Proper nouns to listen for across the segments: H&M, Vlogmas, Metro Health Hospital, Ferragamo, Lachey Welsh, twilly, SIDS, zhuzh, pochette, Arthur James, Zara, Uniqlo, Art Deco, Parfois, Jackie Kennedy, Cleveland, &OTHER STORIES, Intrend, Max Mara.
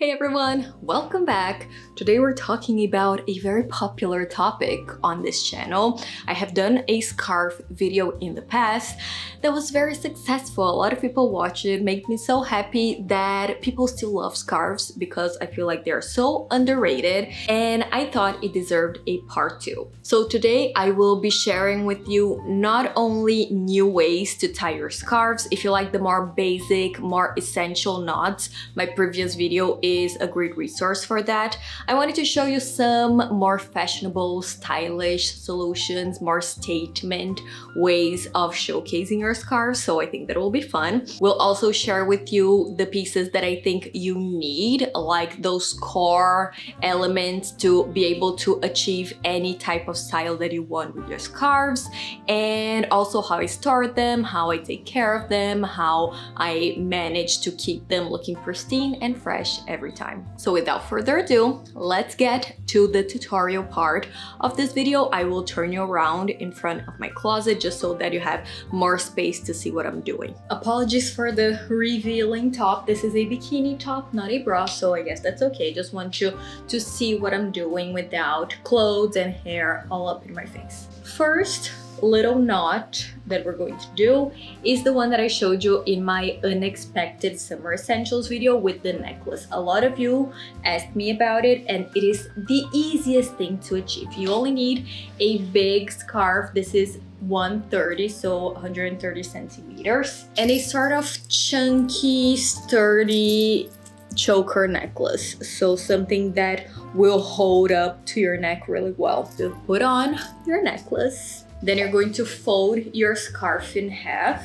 Hey everyone, welcome back. Today we're talking about a very popular topic on this channel. I have done a scarf video in the past that was very successful. A lot of people watched it, made me so happy that people still love scarves because I feel like they're so underrated and I thought it deserved a part 2. So today I will be sharing with you not only new ways to tie your scarves, if you like the more basic, more essential knots, my previous video is a great resource for that. I wanted to show you some more fashionable, stylish solutions, more statement ways of showcasing your scarf, so I think that will be fun. We'll also share with you the pieces that I think you need, like those core elements to be able to achieve any type of style that you want with your scarves, and also how I store them, how I take care of them, how I manage to keep them looking pristine and fresh every time. So without further ado, let's get to the tutorial part of this video. I will turn you around in front of my closet just so that you have more space to see what I'm doing. Apologies for the revealing top. This is a bikini top, not a bra, so I guess that's okay. Just want you to see what I'm doing without clothes and hair all up in my face. First little knot that we're going to do is the one that I showed you in my unexpected summer essentials video with the necklace. A lot of you asked me about it and it is the easiest thing to achieve. You only need a big scarf. This is 130, so 130 centimeters, and a sort of chunky, sturdy choker necklace, so something that will hold up to your neck really well. So put on your necklace. Then you're going to fold your scarf in half,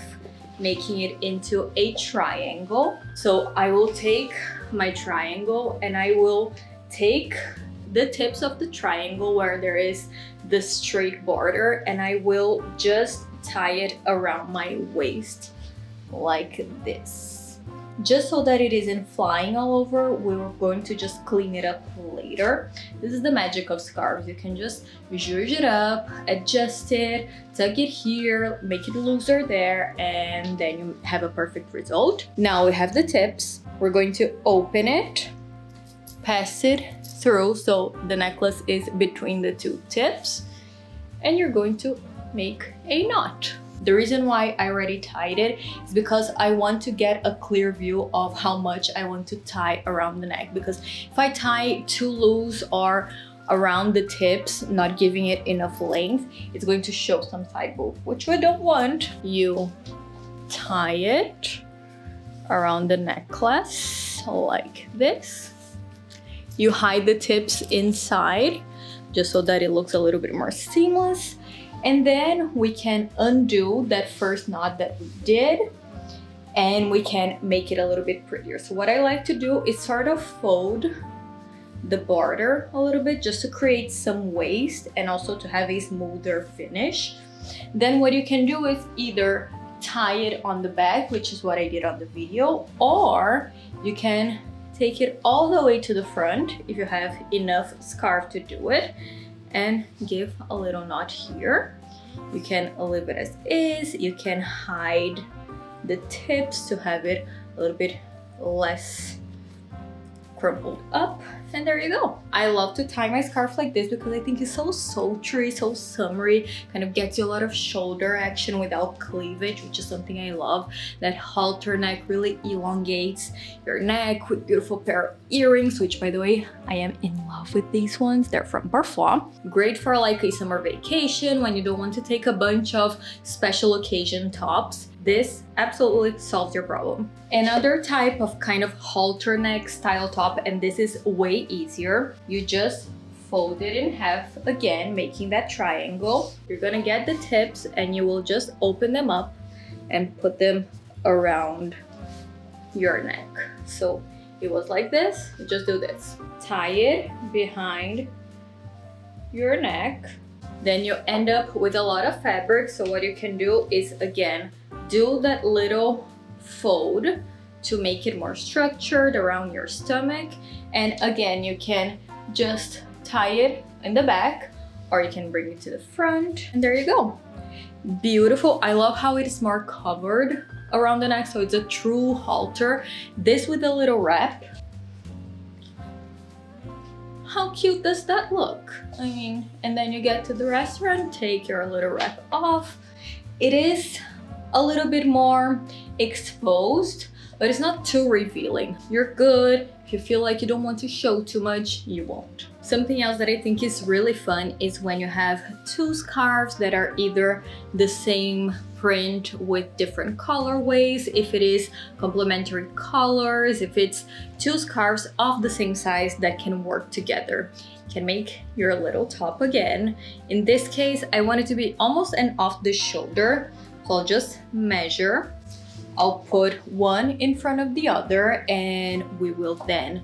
making it into a triangle. So I will take my triangle and I will take the tips of the triangle where there is the straight border, and I will just tie it around my waist like this. Just so that it isn't flying all over, we're going to just clean it up later. This is the magic of scarves. You can just zhuzh it up, adjust it, tuck it here, make it looser there, and then you have a perfect result. Now we have the tips. We're going to open it, pass it through, so the necklace is between the two tips, and you're going to make a knot. The reason why I already tied it is because I want to get a clear view of how much I want to tie around the neck, because if I tie too loose or around the tips, not giving it enough length, it's going to show some side boob, which we don't want. You tie it around the necklace like this. You hide the tips inside just so that it looks a little bit more seamless. And then we can undo that first knot that we did and we can make it a little bit prettier. So what I like to do is sort of fold the border a little bit just to create some waist and also to have a smoother finish. Then what you can do is either tie it on the back, which is what I did on the video, or you can take it all the way to the front if you have enough scarf to do it, and give a little knot here. You can leave it as is, you can hide the tips to have it a little bit less crumpled up, and there you go. I love to tie my scarf like this because I think it's so sultry, so summery, kind of gets you a lot of shoulder action without cleavage, which is something I love. That halter neck really elongates your neck with beautiful pair of earrings, which by the way, I am in love with these ones. They're from Parfois. Great for like a summer vacation when you don't want to take a bunch of special occasion tops. This absolutely solves your problem. Another type of kind of halter neck style top, and this is way easier. You just fold it in half again, making that triangle. You're gonna get the tips and you will just open them up and put them around your neck. So it was like this, you just do this. Tie it behind your neck. Then you end up with a lot of fabric. So what you can do is again, do that little fold to make it more structured around your stomach, and again you can just tie it in the back or you can bring it to the front, and there you go. Beautiful. I love how it is more covered around the neck, so it's a true halter. This with a little wrap how cute does that look? I mean, and then you get to the restaurant, take your little wrap off. It is a little bit more exposed, but it's not too revealing. You're good. If you feel like you don't want to show too much, you won't. Something else that I think is really fun is when you have two scarves that are either the same print with different colorways, if it is complementary colors, if it's two scarves of the same size that can work together. You can make your little top again. In this case, I want it to be almost an off the shoulder, so I'll just measure. I'll put one in front of the other and we will then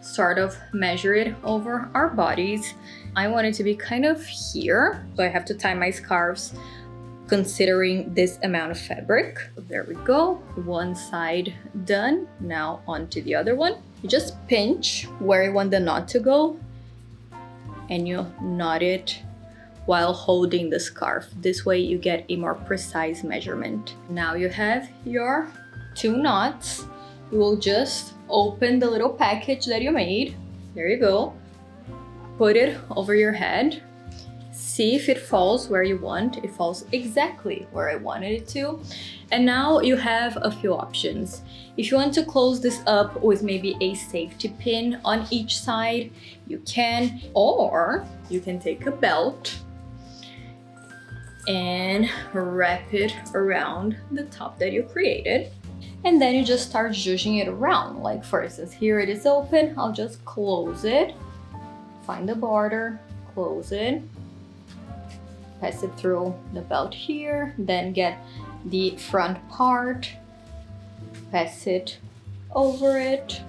sort of measure it over our bodies. I want it to be kind of here, so I have to tie my scarves considering this amount of fabric. There we go, one side done. Now onto the other one. You just pinch where you want the knot to go and you knot it while holding the scarf. This way you get a more precise measurement. Now you have your two knots. You will just open the little package that you made. There you go. Put it over your head. See if it falls where you want. It falls exactly where I wanted it to. And now you have a few options. If you want to close this up with maybe a safety pin on each side, you can, or you can take a belt and wrap it around the top that you created. And then you just start zhuzhing it around. Like for instance, here it is open, I'll just close it, find the border, close it, pass it through the belt here, then get the front part, pass it over it,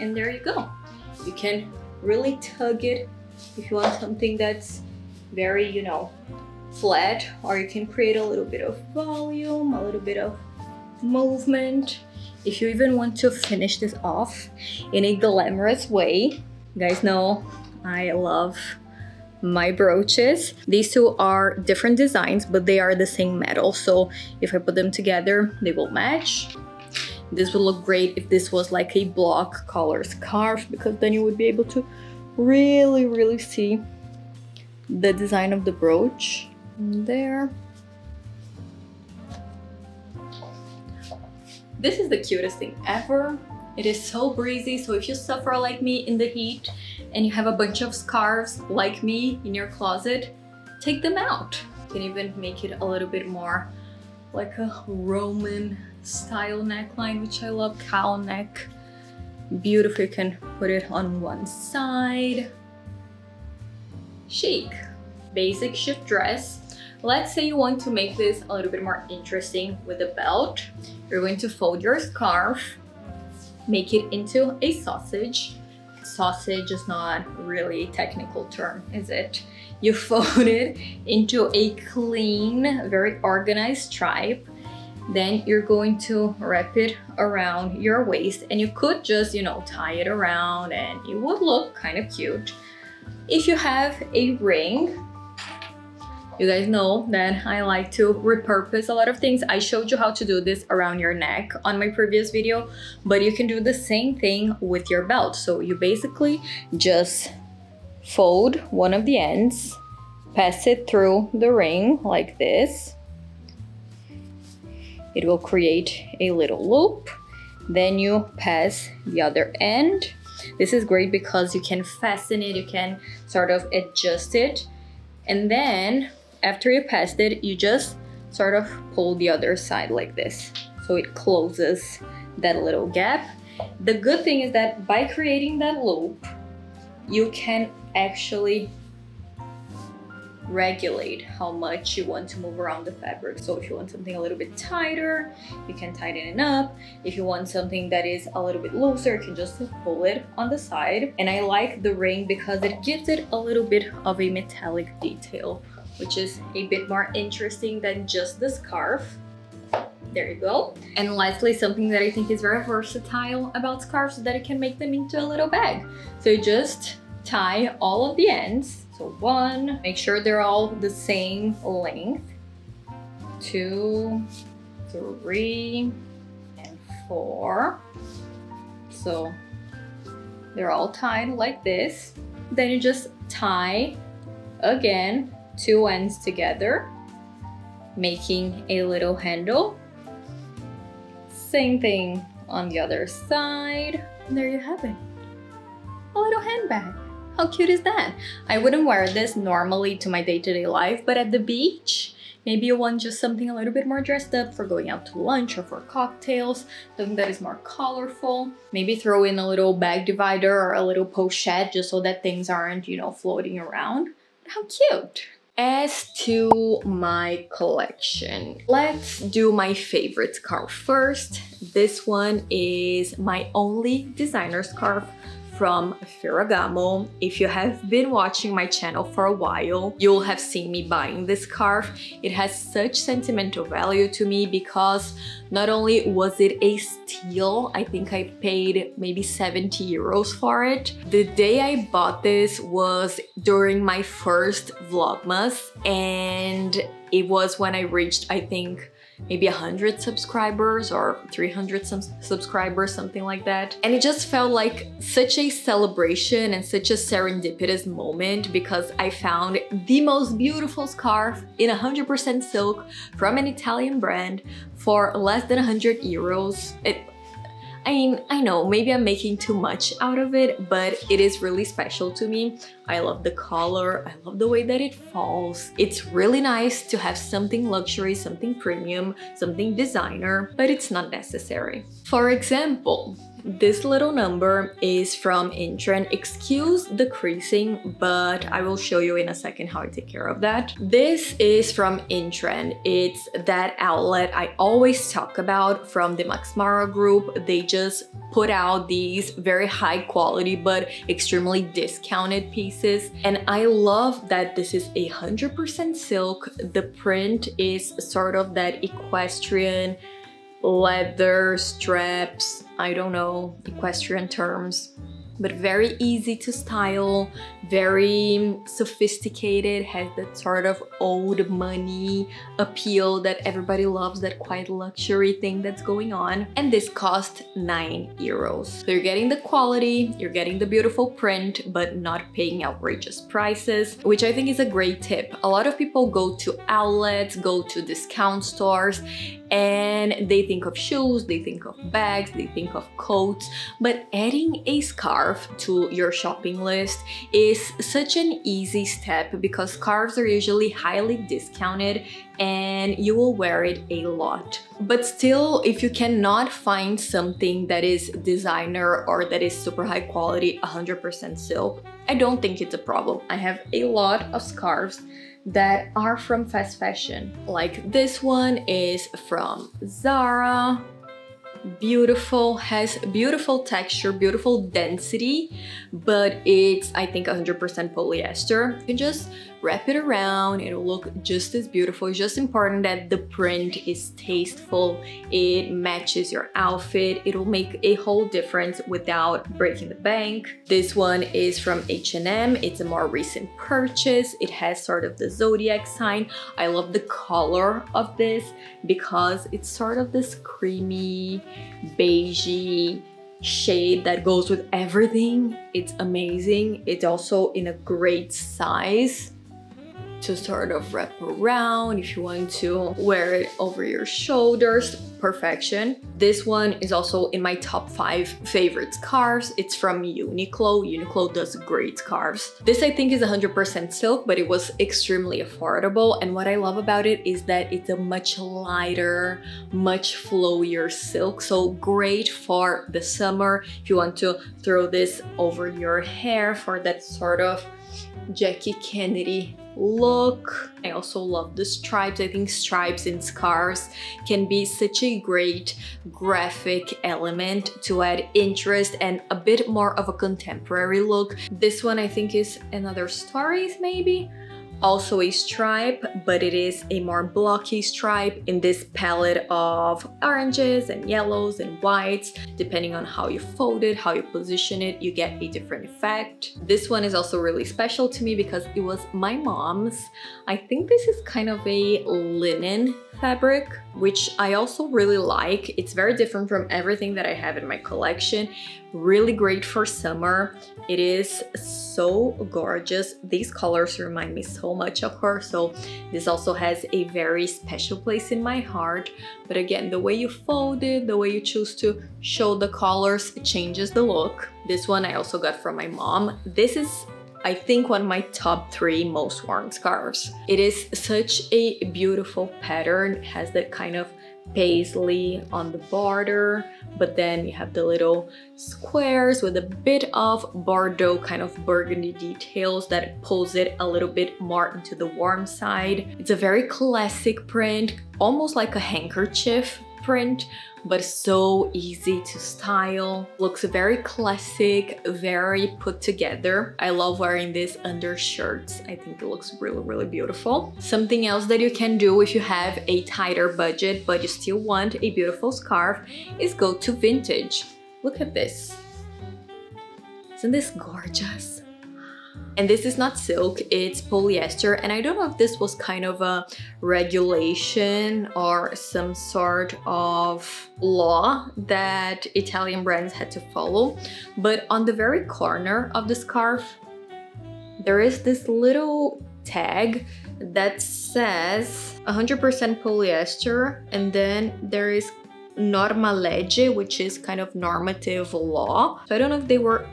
and there you go. You can really tug it if you want something that's very, you know, flat, or you can create a little bit of volume, a little bit of movement. If you even want to finish this off in a glamorous way, you guys know I love my brooches. These two are different designs, but they are the same metal, so if I put them together, they will match. This would look great if this was like a block collar scarf, because then you would be able to really see the design of the brooch. And there. This is the cutest thing ever. It is so breezy, so if you suffer like me in the heat and you have a bunch of scarves like me in your closet, take them out. You can even make it a little bit more like a Roman style neckline, which I love, cowl neck. Beautiful, you can put it on one side. Chic. Basic shift dress. Let's say you want to make this a little bit more interesting with a belt. You're going to fold your scarf, make it into a sausage. Sausage is not really a technical term, is it? You fold it into a clean, very organized stripe. Then you're going to wrap it around your waist, and you could just, you know, tie it around and it would look kind of cute. If you have a ring, you guys know that I like to repurpose a lot of things. I showed you how to do this around your neck on my previous video, but you can do the same thing with your belt. So you basically just fold one of the ends, pass it through the ring like this. It will create a little loop. Then you pass the other end. This is great because you can fasten it, you can sort of adjust it. And then after you pass it, you just sort of pull the other side like this. So it closes that little gap. The good thing is that by creating that loop, you can actually regulate how much you want to move around the fabric. So if you want something a little bit tighter, you can tighten it up. If you want something that is a little bit looser, you can just pull it on the side. And I like the ring because it gives it a little bit of a metallic detail, which is a bit more interesting than just the scarf. There you go. And lastly, something that I think is very versatile about scarves is that you can make them into a little bag. So you just tie all of the ends. So one, make sure they're all the same length. 2, 3, and 4. So They're all tied like this. Then you just tie again two ends together, making a little handle. Same thing on the other side. And there you have it. A little handbag. How cute is that? I wouldn't wear this normally to my day-to-day life, but at the beach, maybe you want just something a little bit more dressed up for going out to lunch or for cocktails, something that is more colorful. Maybe throw in a little bag divider or a little pochette just so that things aren't, you know, floating around. How cute! As to my collection, let's do my favorite scarf first. This one is my only designer scarf from Ferragamo. If you have been watching my channel for a while, you'll have seen me buying this scarf. It has such sentimental value to me because not only was it a steal, I think I paid maybe 70 euros for it. The day I bought this was during my first Vlogmas, and it was when I reached, I think, maybe 100 subscribers or 300 subscribers, something like that. And it just felt like such a celebration and such a serendipitous moment because I found the most beautiful scarf in 100% silk from an Italian brand for less than 100 euros. I mean, I know, maybe I'm making too much out of it, but it is really special to me. I love the color, I love the way that it falls. It's really nice to have something luxury, something premium, something designer, but it's not necessary. For example, this little number is from Intrend. Excuse the creasing, but I will show you in a second how I take care of that. This is from Intrend. It's that outlet I always talk about from the Max Mara group. They just put out these very high quality but extremely discounted pieces. And I love that this is 100% silk. The print is sort of that equestrian leather straps, I don't know equestrian terms, but very easy to style, very sophisticated, has that sort of old money appeal that everybody loves, that quiet luxury thing that's going on. And this cost 9 euros. So you're getting the quality, you're getting the beautiful print, but not paying outrageous prices, which I think is a great tip. A lot of people go to outlets, go to discount stores, and they think of shoes, they think of bags, they think of coats, but adding a scarf to your shopping list is such an easy step because scarves are usually highly discounted and you will wear it a lot. But still, if you cannot find something that is designer or that is super high quality, 100% silk, I don't think it's a problem. I have a lot of scarves that are from fast fashion. Like this one is from Zara. Beautiful, has beautiful texture, beautiful density, but it's, I think, 100% polyester. You can just wrap it around, it'll look just as beautiful. It's just important that the print is tasteful, it matches your outfit, it'll make a whole difference without breaking the bank. This one is from H&M, it's a more recent purchase. It has sort of the zodiac sign. I love the color of this because it's sort of this creamy, beigey shade that goes with everything. It's amazing. It's also in a great size to sort of wrap around if you want to wear it over your shoulders. Perfection. This one is also in my top 5 favorite scarves. It's from Uniqlo. Uniqlo does great scarves. This I think is 100% silk, but it was extremely affordable. And what I love about it is that it's a much lighter, much flowier silk. So great for the summer. If you want to throw this over your hair for that sort of Jackie Kennedy look. I also love the stripes. I think stripes in scarves can be such a great graphic element to add interest and a bit more of a contemporary look. This one I think is Another Stories, maybe? Also a stripe, but it is a more blocky stripe in this palette of oranges and yellows and whites. Depending on how you fold it, how you position it, you get a different effect. This one is also really special to me because it was my mom's. I think this is kind of a linen fabric. which I also really like. It's very different from everything that I have in my collection. Really great for summer. It is so gorgeous. These colors remind me so much of her, so this also has a very special place in my heart. But again, the way you fold it, the way you choose to show the colors changes the look. This one I also got from my mom. This is, I think, one of my top 3 most worn scarves. It is such a beautiful pattern. It has that kind of paisley on the border, but then you have the little squares with a bit of Bordeaux, kind of burgundy details that pulls it a little bit more into the warm side. It's a very classic print, almost like a handkerchief print, but so easy to style. Looks very classic, very put together. I love wearing this under shirts. I think it looks really, really beautiful. Something else that you can do if you have a tighter budget, but you still want a beautiful scarf, is go to vintage. Look at this. Isn't this gorgeous? And this is not silk, it's polyester, and I don't know if this was kind of a regulation or some sort of law that Italian brands had to follow, but on the very corner of the scarf, there is this little tag that says 100% polyester, and then there is norma legge, which is kind of normative law. So I don't know if they were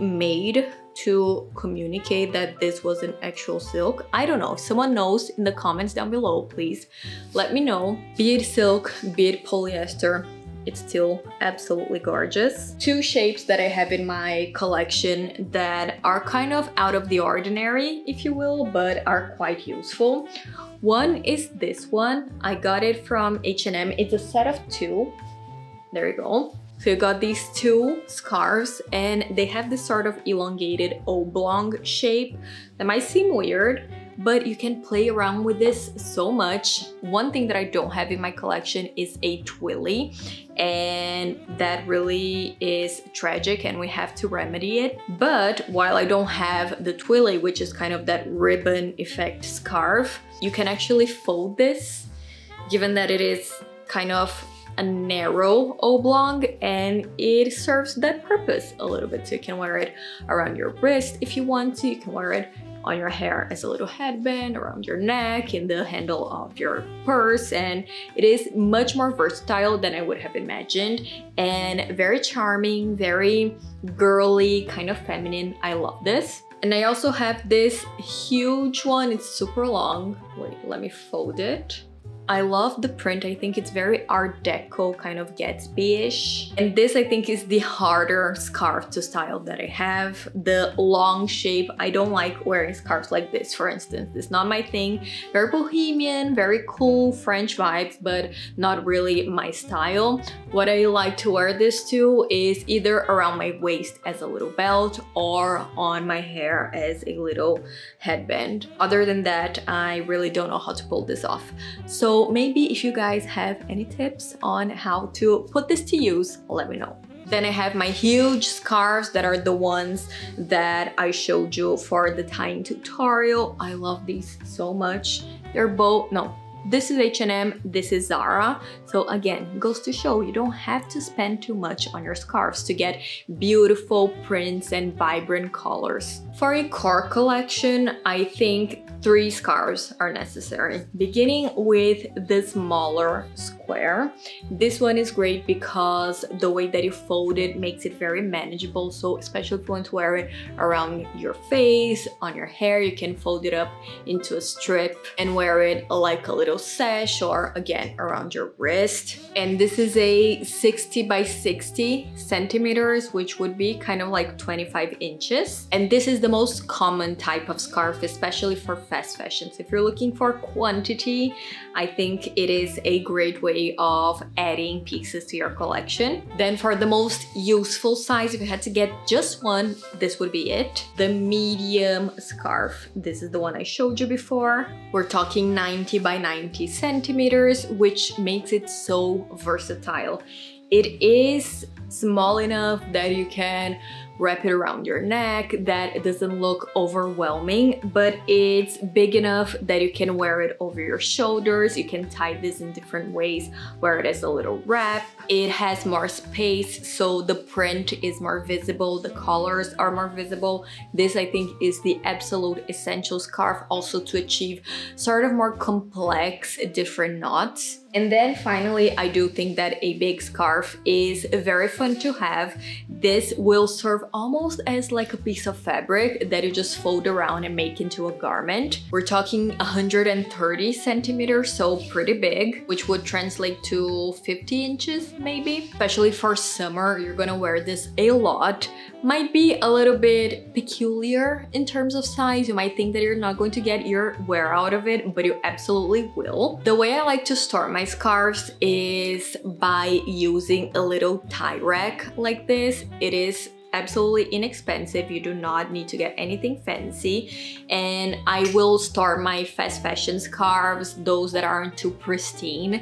made to communicate that this was an actual silk. I don't know. If someone knows in the comments down below, please let me know. Be it silk, be it polyester, it's still absolutely gorgeous. 2 shapes that I have in my collection that are kind of out of the ordinary, if you will, but are quite useful. One is this one. I got it from H&M. It's a set of 2. There you go. So you got these 2 scarves, and they have this sort of elongated oblong shape that might seem weird, but you can play around with this so much. One thing that I don't have in my collection is a twilly, and that really is tragic and we have to remedy it. But while I don't have the twilly, which is kind of that ribbon effect scarf, you can actually fold this, given that it is kind of a narrow oblong, and it serves that purpose a little bit. So you can wear it around your wrist if you want to. You can wear it on your hair as a little headband, around your neck, in the handle of your purse, and it is much more versatile than I would have imagined, and very charming, very girly, kind of feminine. I love this. And I also have this huge one. It's super long. Wait, let me fold it. I love the print. I think it's very Art Deco, kind of Gatsby-ish. And this, I think, is the harder scarf to style that I have. The long shape. I don't like wearing scarves like this, for instance. It's not my thing. Very bohemian, very cool French vibes, but not really my style. What I like to wear this to is either around my waist as a little belt or on my hair as a little headband. Other than that, I really don't know how to pull this off. So maybe if you guys have any tips on how to put this to use, let me know. Then I have my huge scarves that are the ones that I showed you for the tying tutorial. I love these so much. They're both, no, this is H&M, this is Zara. So again, goes to show you don't have to spend too much on your scarves to get beautiful prints and vibrant colors. For a core collection, I think 3 scarves are necessary. Beginning with the smaller square. This one is great because the way that you fold it makes it very manageable. So especially if you want to wear it around your face, on your hair, you can fold it up into a strip and wear it like a little sash, or again around your wrist. And this is a 60 by 60 centimeters, which would be kind of like 25 inches, and this is the most common type of scarf, especially for fast fashion. So if you're looking for quantity, I think it is a great way of adding pieces to your collection. Then for the most useful size, if you had to get just one, this would be it. The medium scarf. This is the one I showed you before. We're talking 90 by 90 centimeters, which makes it so versatile. It is small enough that you can wrap it around your neck, that it doesn't look overwhelming, but it's big enough that you can wear it over your shoulders. You can tie this in different ways, wear it as a little wrap. It has more space, so the print is more visible, the colors are more visible. This, I think, is the absolute essential scarf, also to achieve sort of more complex different knots. And then finally, I do think that a big scarf is very fun to have. This will serve almost as like a piece of fabric that you just fold around and make into a garment. We're talking 130 centimeters, so pretty big, which would translate to 50 inches maybe. Especially for summer, you're gonna wear this a lot. Might be a little bit peculiar in terms of size. You might think that you're not going to get your wear out of it, but you absolutely will. The way I like to store my scarves is by using a little tie rack like this. It is absolutely inexpensive, you do not need to get anything fancy, and I will store my fast fashion scarves, those that aren't too pristine,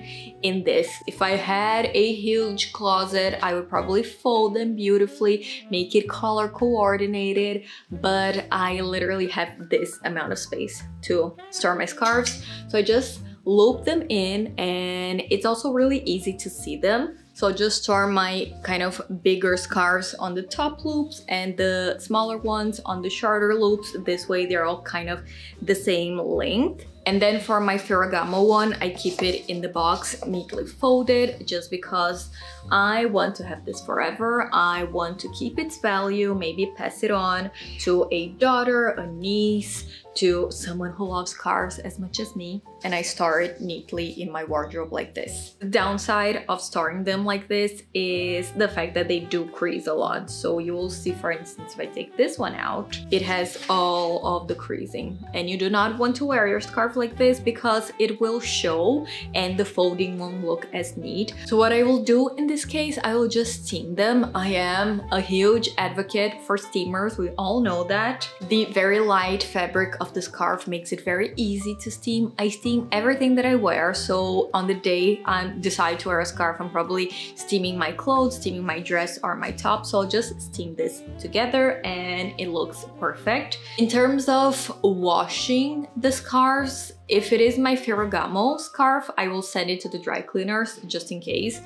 in this. If I had a huge closet, I would probably fold them beautifully, make it color coordinated, but I literally have this amount of space to store my scarves, so I just loop them in, and it's also really easy to see them. So I'll just store my kind of bigger scarves on the top loops and the smaller ones on the shorter loops. This way they're all kind of the same length. And then for my Ferragamo one, I keep it in the box neatly folded, just because I want to have this forever. I want to keep its value, maybe pass it on to a daughter, a niece, to someone who loves scarves as much as me. And I store it neatly in my wardrobe like this. The downside of storing them like this is the fact that they do crease a lot. So you will see, for instance, if I take this one out, it has all of the creasing, and you do not want to wear your scarf like this because it will show and the folding won't look as neat. So what I will do in this case, I will just steam them. I am a huge advocate for steamers, we all know that. The very light fabric of the scarf makes it very easy to steam. I steam everything that I wear, so on the day I decide to wear a scarf, I'm probably steaming my clothes, steaming my dress or my top, so I'll just steam this together and it looks perfect. In terms of washing the scarves, if it is my Ferragamo scarf, I will send it to the dry cleaners just in case.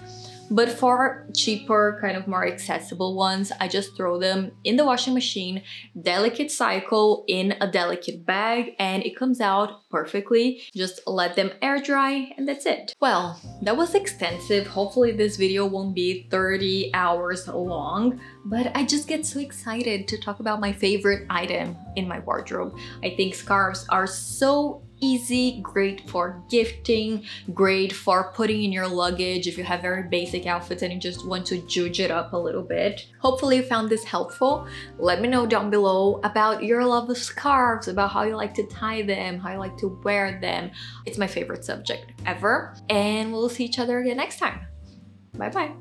But for cheaper, kind of more accessible ones, I just throw them in the washing machine, delicate cycle in a delicate bag, and it comes out perfectly. Just let them air dry and that's it. Well, that was extensive. Hopefully this video won't be 30 hours long, but I just get so excited to talk about my favorite item in my wardrobe. I think scarves are so easy, great for gifting, great for putting in your luggage if you have very basic outfits and you just want to juice it up a little bit. Hopefully you found this helpful. Let me know down below about your love of scarves, about how you like to tie them, how you like to wear them. It's my favorite subject ever, and we'll see each other again next time. Bye bye.